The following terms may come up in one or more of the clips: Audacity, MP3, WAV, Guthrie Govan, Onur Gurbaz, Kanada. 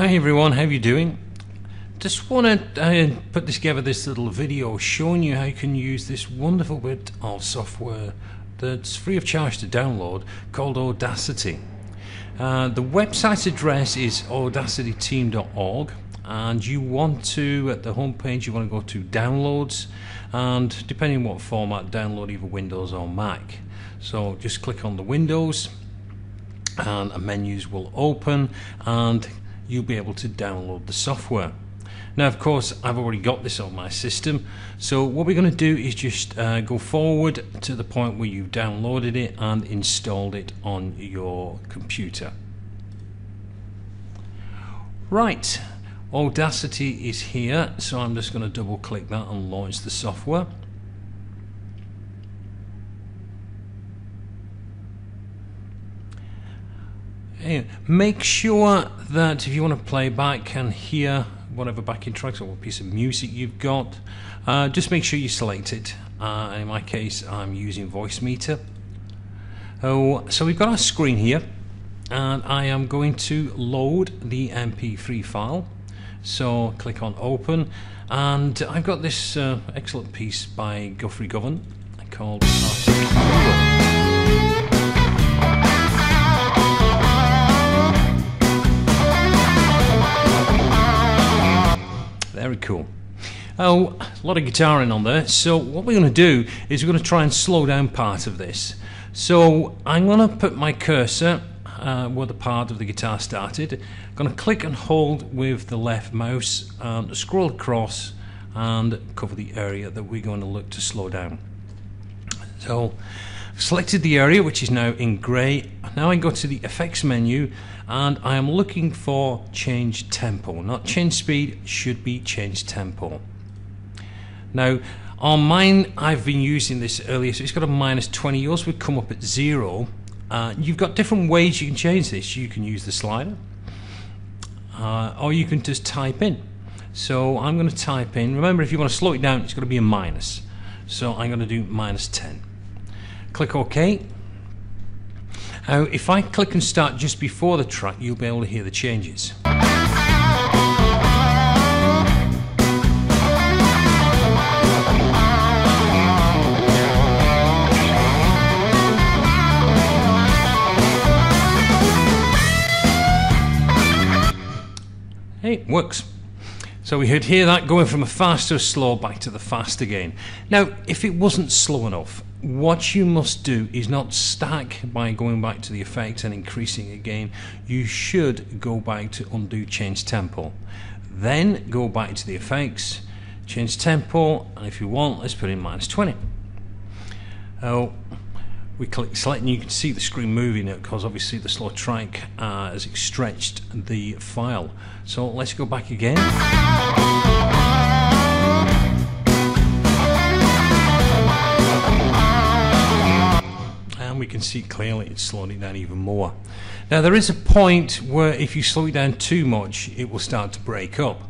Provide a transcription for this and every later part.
Hi everyone, how you doing? Just want to put together this little video showing you how you can use this wonderful bit of software that's free of charge to download called Audacity. The website's address is audacityteam.org, and you want to, at the home page, you want to go to downloads, and depending on what format, download either Windows or Mac. So just click on the Windows and a menus will open and you'll be able to download the software. Now of course I've already got this on my system, so what we're going to do is just go forward to the point where you've downloaded it and installed it on your computer. Right, Audacity is here, so I'm just going to double click that and launch the software. Make sure that if you want to play back and hear whatever backing tracks or piece of music you've got, just make sure you select it. In my case I'm using Voice Meter. Oh, so we've got our screen here and I am going to load the MP3 file. So click on open, and I've got this excellent piece by Guthrie Govan called Very cool. Oh, a lot of guitaring on there. So what we're going to do is we're going to try and slow down part of this. So I'm going to put my cursor where the part of the guitar started. I'm going to click and hold with the left mouse and scroll across and cover the area that we're going to look to slow down. So I've selected the area, which is now in grey. Now I go to the effects menu and I am looking for change tempo, not change speed, should be change tempo. Now on mine I've been using this earlier, so it's got a -20, yours would come up at 0. You've got different ways you can change this. You can use the slider or you can just type in. So I'm going to type in, remember if you want to slow it down it's going to be a minus, so I'm going to do -10. Click OK. Now if I click and start just before the track, you'll be able to hear the changes. Hey, it works. So we could hear that going from a fast to a slow back to the fast again. Now if it wasn't slow enough, what you must do is not stack by going back to the effect and increasing again. You should go back to undo change tempo, then go back to the effects, change tempo, and if you want let's put in -20. Oh, we click select and you can see the screen moving it because obviously the slow track has stretched the file. So let's go back again. And we can see clearly it's slowing it down even more. Now there is a point where if you slow it down too much it will start to break up.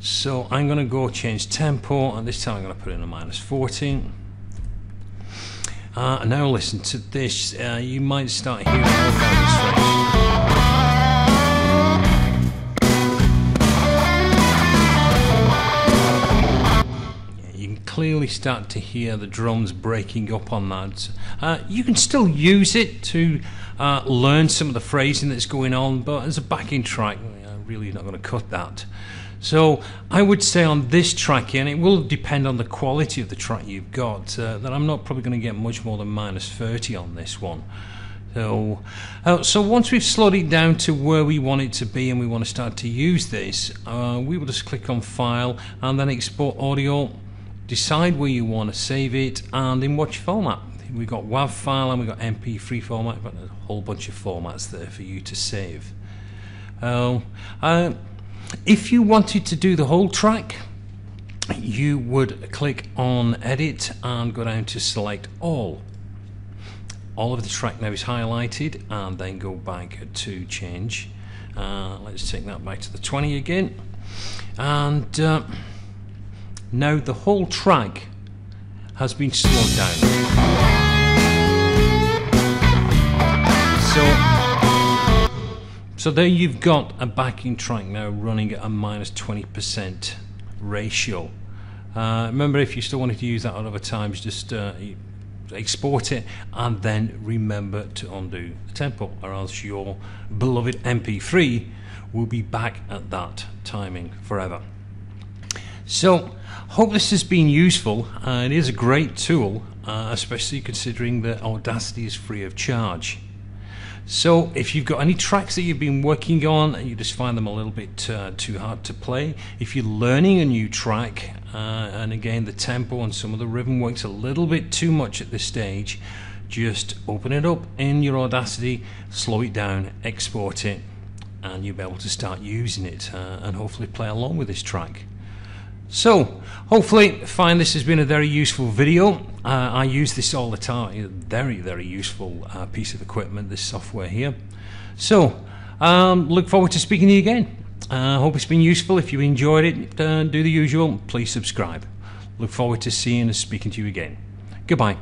So I'm going to go change tempo, and this time I'm going to put in a -14. Now listen to this, you might start hearing all kind of strange. You can clearly start to hear the drums breaking up on that. You can still use it to learn some of the phrasing that's going on, but as a backing track, really not going to cut that. So I would say on this track here, and it will depend on the quality of the track you've got, that I'm not probably going to get much more than -30 on this one. So, so once we've slowed it down to where we want it to be and we want to start to use this, we will just click on File and then Export Audio, decide where you want to save it and in what format. We've got WAV file and we've got MP3 format, but a whole bunch of formats there for you to save. If you wanted to do the whole track, you would click on Edit and go down to Select All. All of the track now is highlighted, and then go back to Change. Let's take that back to the 20 again. And now the whole track has been slowed down. So So there you've got a backing track now running at a minus 20% ratio. Remember, if you still wanted to use that at other times, just export it and then remember to undo the tempo, or else your beloved MP3 will be back at that timing forever. So hope this has been useful. It is a great tool, especially considering that Audacity is free of charge. So if you've got any tracks that you've been working on and you just find them a little bit too hard to play, if you're learning a new track and again the tempo and some of the rhythm works a little bit too much at this stage, just open it up in your Audacity, slow it down, export it, and you'll be able to start using it and hopefully play along with this track. So hopefully find this has been a very useful video. I use this all the time. Very, very useful piece of equipment, this software here. So look forward to speaking to you again. I hope it's been useful. If you enjoyed it, do the usual, please subscribe. Look forward to seeing and speaking to you again. Goodbye.